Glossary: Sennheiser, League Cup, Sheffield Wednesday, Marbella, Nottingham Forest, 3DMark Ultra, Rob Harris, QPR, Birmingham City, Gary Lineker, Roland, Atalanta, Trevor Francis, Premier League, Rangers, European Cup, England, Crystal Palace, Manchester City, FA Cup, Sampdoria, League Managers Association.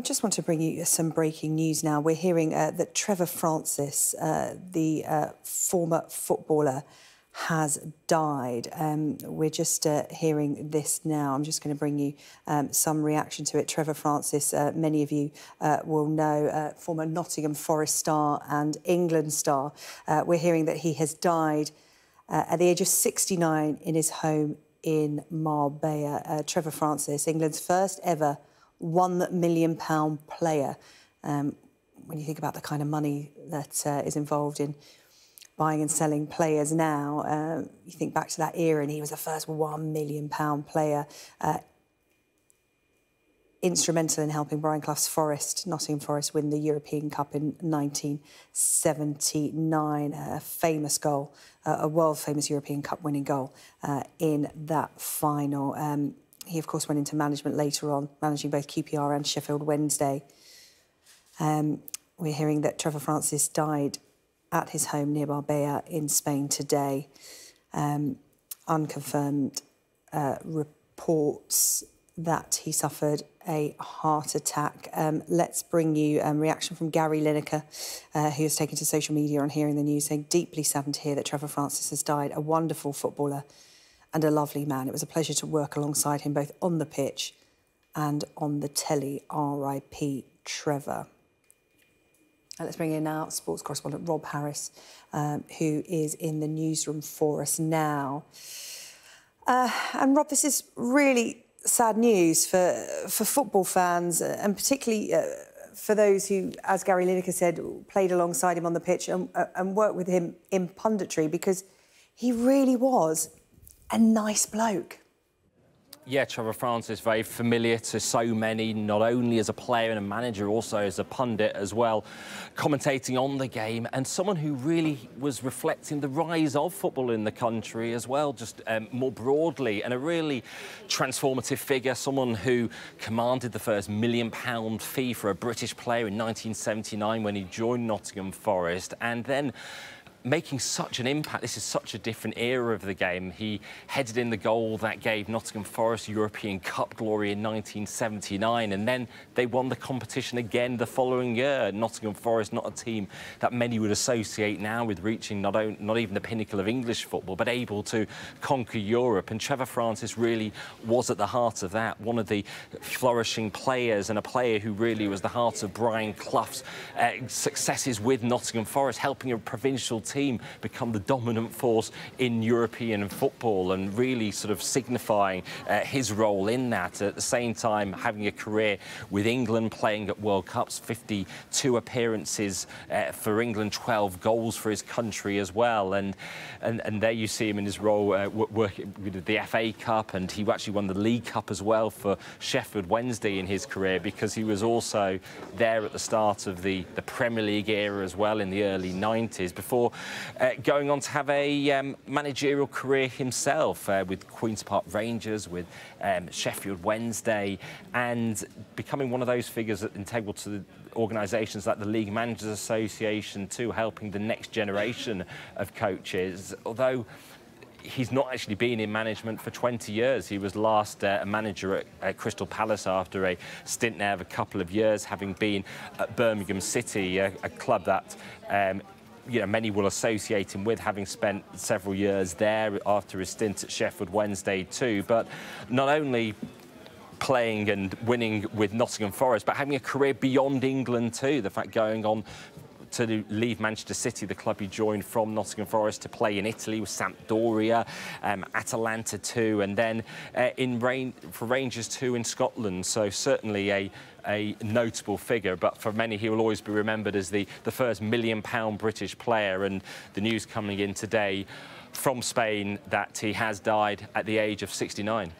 Just want to bring you some breaking news now. We're hearing that Trevor Francis, the former footballer, has died. We're just hearing this now. I'm just going to bring you some reaction to it. Trevor Francis, many of you will know, former Nottingham Forest star and England star. We're hearing that he has died at the age of 69 in his home in Marbella. Trevor Francis, England's first ever £1 million player. When you think about the kind of money that is involved in buying and selling players now, you think back to that era and he was the first £1 million player, instrumental in helping Brian Clough's Forest, Nottingham Forest, win the European Cup in 1979. A famous goal, a world-famous European Cup winning goal in that final. He, of course, went into management later on, managing both QPR and Sheffield Wednesday. We're hearing that Trevor Francis died at his home near Marbella in Spain today. Unconfirmed reports that he suffered a heart attack. Let's bring you reaction from Gary Lineker, who has taken to social media on hearing the news, saying, "Deeply saddened to hear that Trevor Francis has died, a wonderful footballer and a lovely man. It was a pleasure to work alongside him, both on the pitch and on the telly. RIP Trevor." Let's bring in now sports correspondent Rob Harris, who is in the newsroom for us now. And Rob, this is really sad news for football fans, and particularly for those who, as Gary Lineker said, played alongside him on the pitch and worked with him in punditry, because he really was a nice bloke. Yeah, Trevor Francis, very familiar to so many, not only as a player and a manager, also as a pundit as well, commentating on the game, and someone who really was reflecting the rise of football in the country as well, just more broadly, and a really transformative figure, someone who commanded the first £1 million fee for a British player in 1979 when he joined Nottingham Forest, and then making such an impact. This is such a different era of the game. He headed in the goal that gave Nottingham Forest European Cup glory in 1979, and then they won the competition again the following year. Nottingham Forest, not a team that many would associate now with reaching not even the pinnacle of English football, but able to conquer Europe. And Trevor Francis really was at the heart of that, one of the flourishing players, and a player who really was the heart of Brian Clough's successes with Nottingham Forest, helping a provincial team become the dominant force in European football, and really sort of signifying his role in that. At the same time, having a career with England, playing at World Cups, 52 appearances for England, 12 goals for his country as well. And there you see him in his role working with the FA Cup, and he actually won the League Cup as well for Sheffield Wednesday in his career, because he was also there at the start of the Premier League era as well in the early 90s, before going on to have a managerial career himself with Queen's Park Rangers, with Sheffield Wednesday, and becoming one of those figures that integral to the organisations like the League Managers Association too, helping the next generation of coaches. Although he's not actually been in management for 20 years. He was last a manager at Crystal Palace after a stint there of a couple of years, having been at Birmingham City, a club that you know, many will associate him with, having spent several years there after his stint at Sheffield Wednesday too. But not only playing and winning with Nottingham Forest, but having a career beyond England too. The fact going on to leave Manchester City, the club he joined from Nottingham Forest, to play in Italy with Sampdoria, Atalanta too, and then for Rangers too in Scotland. So certainly a notable figure, but for many he will always be remembered as the first £1 million British player. And the news coming in today from Spain that he has died at the age of 69.